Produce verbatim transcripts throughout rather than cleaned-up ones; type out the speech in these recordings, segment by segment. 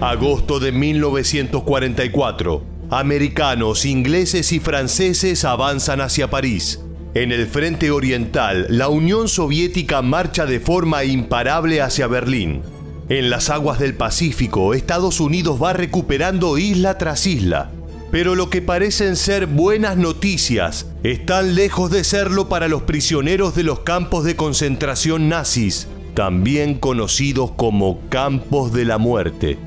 Agosto de mil novecientos cuarenta y cuatro. Americanos, ingleses y franceses avanzan hacia París. En el frente oriental, la Unión Soviética marcha de forma imparable hacia Berlín. En las aguas del Pacífico, Estados Unidos va recuperando isla tras isla. Pero lo que parecen ser buenas noticias están lejos de serlo para los prisioneros de los campos de concentración nazis, también conocidos como campos de la muerte.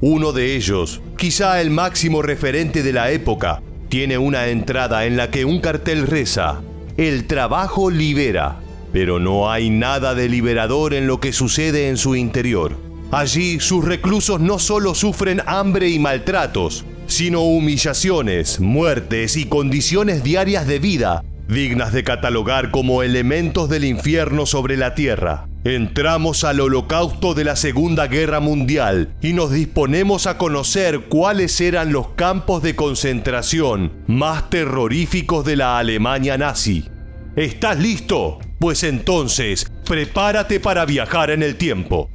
Uno de ellos, quizá el máximo referente de la época, tiene una entrada en la que un cartel reza: "El trabajo libera", pero no hay nada de liberador en lo que sucede en su interior. Allí sus reclusos no solo sufren hambre y maltratos, sino humillaciones, muertes y condiciones diarias de vida, dignas de catalogar como elementos del infierno sobre la tierra. Entramos al holocausto de la Segunda Guerra Mundial y nos disponemos a conocer cuáles eran los campos de concentración más terroríficos de la Alemania nazi. ¿Estás listo? Pues entonces, prepárate para viajar en el tiempo.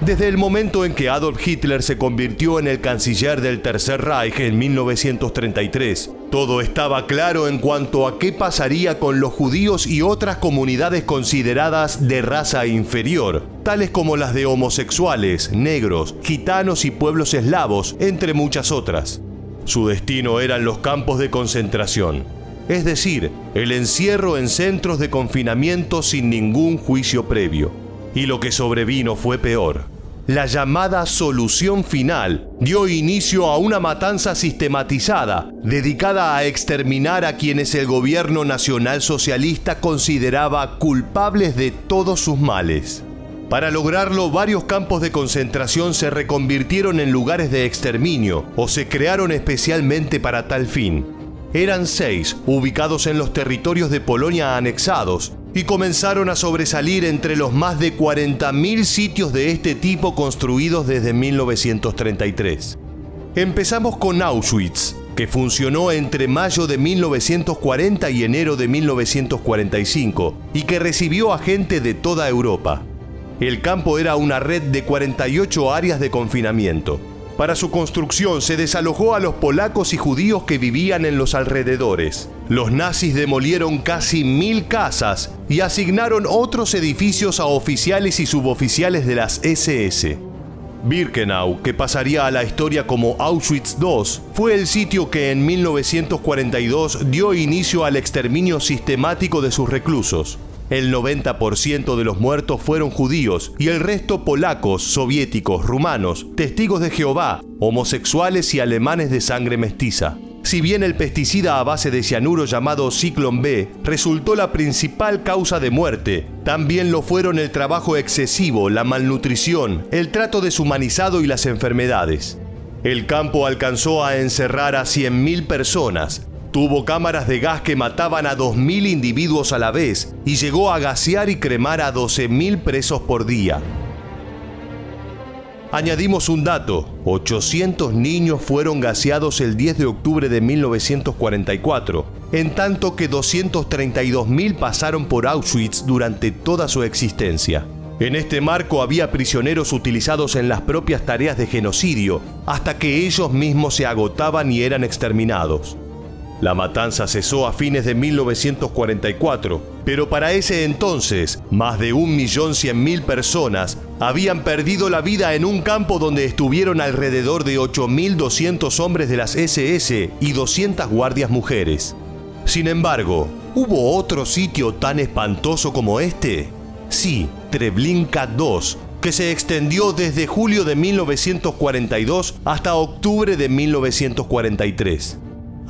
Desde el momento en que Adolf Hitler se convirtió en el canciller del Tercer Reich en mil novecientos treinta y tres, todo estaba claro en cuanto a qué pasaría con los judíos y otras comunidades consideradas de raza inferior, tales como las de homosexuales, negros, gitanos y pueblos eslavos, entre muchas otras. Su destino eran los campos de concentración, es decir, el encierro en centros de confinamiento sin ningún juicio previo. Y lo que sobrevino fue peor. La llamada solución final dio inicio a una matanza sistematizada dedicada a exterminar a quienes el gobierno nacionalsocialista consideraba culpables de todos sus males. Para lograrlo, varios campos de concentración se reconvirtieron en lugares de exterminio o se crearon especialmente para tal fin. Eran seis, ubicados en los territorios de Polonia anexados, y comenzaron a sobresalir entre los más de cuarenta mil sitios de este tipo construidos desde mil novecientos treinta y tres. Empezamos con Auschwitz, que funcionó entre mayo de mil novecientos cuarenta y enero de mil novecientos cuarenta y cinco, y que recibió a gente de toda Europa. El campo era una red de cuarenta y ocho áreas de confinamiento. Para su construcción se desalojó a los polacos y judíos que vivían en los alrededores. Los nazis demolieron casi mil casas y asignaron otros edificios a oficiales y suboficiales de las ese ese. Birkenau, que pasaría a la historia como Auschwitz dos, fue el sitio que en mil novecientos cuarenta y dos dio inicio al exterminio sistemático de sus reclusos. El noventa por ciento de los muertos fueron judíos y el resto polacos, soviéticos, rumanos, testigos de Jehová, homosexuales y alemanes de sangre mestiza. Si bien el pesticida a base de cianuro llamado Zyklon B resultó la principal causa de muerte, también lo fueron el trabajo excesivo, la malnutrición, el trato deshumanizado y las enfermedades. El campo alcanzó a encerrar a cien mil personas. Tuvo cámaras de gas que mataban a dos mil individuos a la vez y llegó a gasear y cremar a doce mil presos por día. Añadimos un dato: ochocientos niños fueron gaseados el diez de octubre de mil novecientos cuarenta y cuatro, en tanto que doscientos treinta y dos mil pasaron por Auschwitz durante toda su existencia. En este marco había prisioneros utilizados en las propias tareas de genocidio, hasta que ellos mismos se agotaban y eran exterminados. La matanza cesó a fines de mil novecientos cuarenta y cuatro, pero para ese entonces, más de un millón cien mil personas habían perdido la vida en un campo donde estuvieron alrededor de ocho mil doscientos hombres de las ese ese y doscientas guardias mujeres. Sin embargo, ¿hubo otro sitio tan espantoso como este? Sí, Treblinka dos, que se extendió desde julio de mil novecientos cuarenta y dos hasta octubre de mil novecientos cuarenta y tres.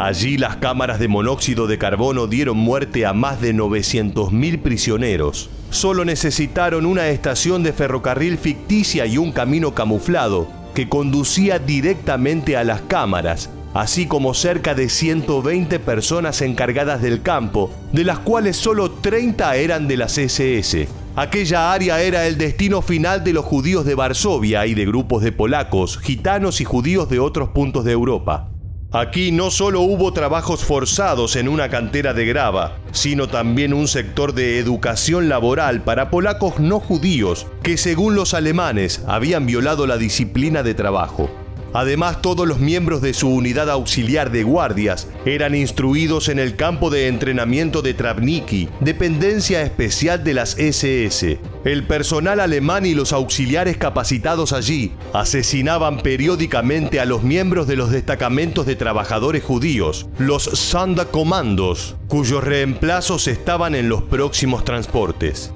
Allí las cámaras de monóxido de carbono dieron muerte a más de novecientos mil prisioneros. Solo necesitaron una estación de ferrocarril ficticia y un camino camuflado que conducía directamente a las cámaras, así como cerca de ciento veinte personas encargadas del campo, de las cuales solo treinta eran de las ese ese. Aquella área era el destino final de los judíos de Varsovia y de grupos de polacos, gitanos y judíos de otros puntos de Europa. Aquí no solo hubo trabajos forzados en una cantera de grava, sino también un sector de educación laboral para polacos no judíos que, según los alemanes, habían violado la disciplina de trabajo. Además, todos los miembros de su unidad auxiliar de guardias eran instruidos en el campo de entrenamiento de Travniki, dependencia especial de las ese ese. El personal alemán y los auxiliares capacitados allí asesinaban periódicamente a los miembros de los destacamentos de trabajadores judíos, los Sonderkommandos, cuyos reemplazos estaban en los próximos transportes.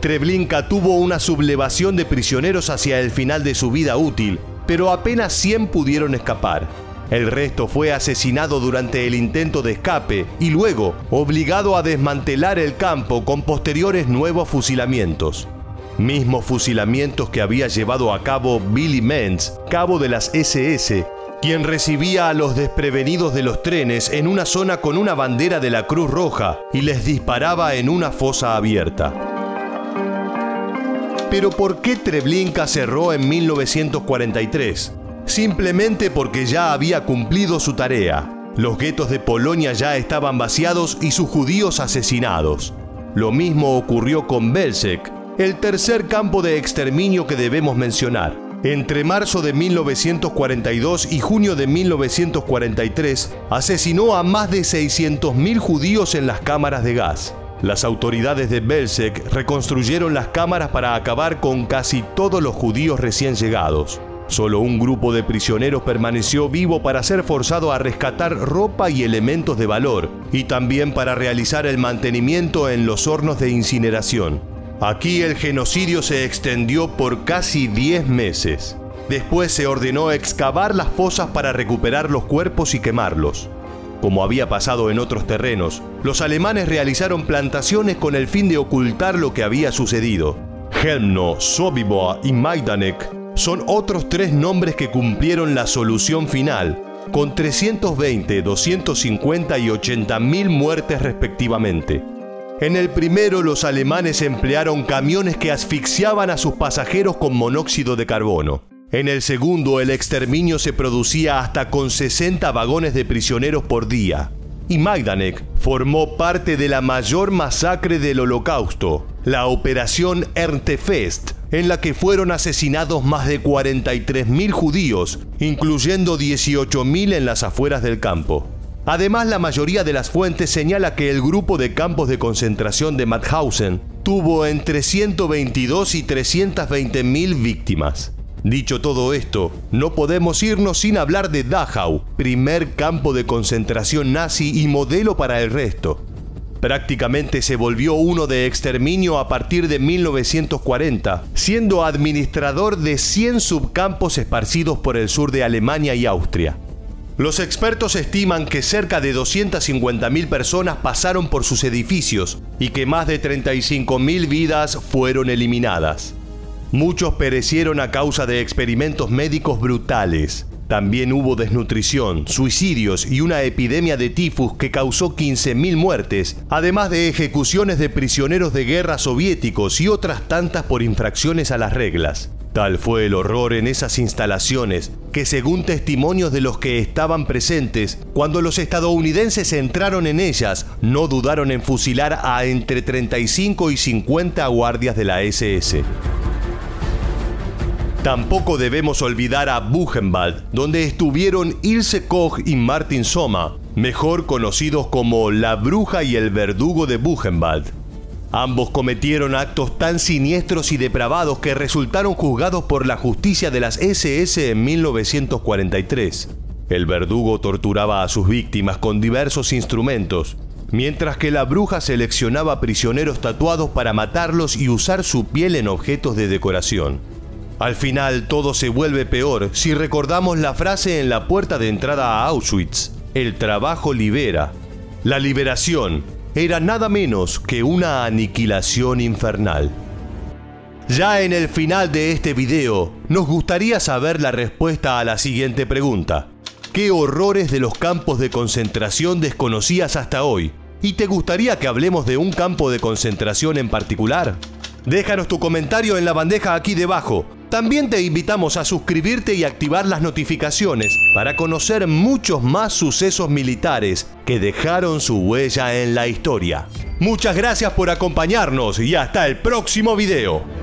Treblinka tuvo una sublevación de prisioneros hacia el final de su vida útil, pero apenas cien pudieron escapar. El resto fue asesinado durante el intento de escape y luego obligado a desmantelar el campo con posteriores nuevos fusilamientos. Mismos fusilamientos que había llevado a cabo Billy Menz, cabo de las ese ese, quien recibía a los desprevenidos de los trenes en una zona con una bandera de la Cruz Roja y les disparaba en una fosa abierta. Pero ¿por qué Treblinka cerró en mil novecientos cuarenta y tres? Simplemente porque ya había cumplido su tarea. Los guetos de Polonia ya estaban vaciados y sus judíos asesinados. Lo mismo ocurrió con Belzec, el tercer campo de exterminio que debemos mencionar. Entre marzo de mil novecientos cuarenta y dos y junio de mil novecientos cuarenta y tres, asesinó a más de seiscientos mil judíos en las cámaras de gas. Las autoridades de Belzec reconstruyeron las cámaras para acabar con casi todos los judíos recién llegados. Solo un grupo de prisioneros permaneció vivo para ser forzado a rescatar ropa y elementos de valor, y también para realizar el mantenimiento en los hornos de incineración. Aquí el genocidio se extendió por casi diez meses. Después se ordenó excavar las fosas para recuperar los cuerpos y quemarlos. Como había pasado en otros terrenos, los alemanes realizaron plantaciones con el fin de ocultar lo que había sucedido. Chelmno, Sobibor y Majdanek son otros tres nombres que cumplieron la solución final, con trescientos veinte, doscientos cincuenta y ochenta mil muertes respectivamente. En el primero, los alemanes emplearon camiones que asfixiaban a sus pasajeros con monóxido de carbono. En el segundo, el exterminio se producía hasta con sesenta vagones de prisioneros por día. Y Majdanek formó parte de la mayor masacre del Holocausto, la Operación Erntefest, en la que fueron asesinados más de cuarenta y tres mil judíos, incluyendo dieciocho mil en las afueras del campo. Además, la mayoría de las fuentes señala que el grupo de campos de concentración de Mauthausen tuvo entre ciento veintidós y trescientas veinte mil víctimas. Dicho todo esto, no podemos irnos sin hablar de Dachau, primer campo de concentración nazi y modelo para el resto. Prácticamente se volvió uno de exterminio a partir de mil novecientos cuarenta, siendo administrador de cien subcampos esparcidos por el sur de Alemania y Austria. Los expertos estiman que cerca de doscientas cincuenta mil personas pasaron por sus edificios y que más de treinta y cinco mil vidas fueron eliminadas. Muchos perecieron a causa de experimentos médicos brutales. También hubo desnutrición, suicidios y una epidemia de tifus que causó quince mil muertes, además de ejecuciones de prisioneros de guerra soviéticos y otras tantas por infracciones a las reglas. Tal fue el horror en esas instalaciones que, según testimonios de los que estaban presentes, cuando los estadounidenses entraron en ellas, no dudaron en fusilar a entre treinta y cinco y cincuenta guardias de la ese ese. Tampoco debemos olvidar a Buchenwald, donde estuvieron Ilse Koch y Martin Soma, mejor conocidos como la bruja y el verdugo de Buchenwald. Ambos cometieron actos tan siniestros y depravados que resultaron juzgados por la justicia de las ese ese en mil novecientos cuarenta y tres. El verdugo torturaba a sus víctimas con diversos instrumentos, mientras que la bruja seleccionaba prisioneros tatuados para matarlos y usar su piel en objetos de decoración. Al final, todo se vuelve peor si recordamos la frase en la puerta de entrada a Auschwitz: el trabajo libera. La liberación era nada menos que una aniquilación infernal. Ya en el final de este video, nos gustaría saber la respuesta a la siguiente pregunta: ¿qué horrores de los campos de concentración desconocías hasta hoy? ¿Y te gustaría que hablemos de un campo de concentración en particular? Déjanos tu comentario en la bandeja aquí debajo. También te invitamos a suscribirte y activar las notificaciones para conocer muchos más sucesos militares que dejaron su huella en la historia. Muchas gracias por acompañarnos y hasta el próximo video.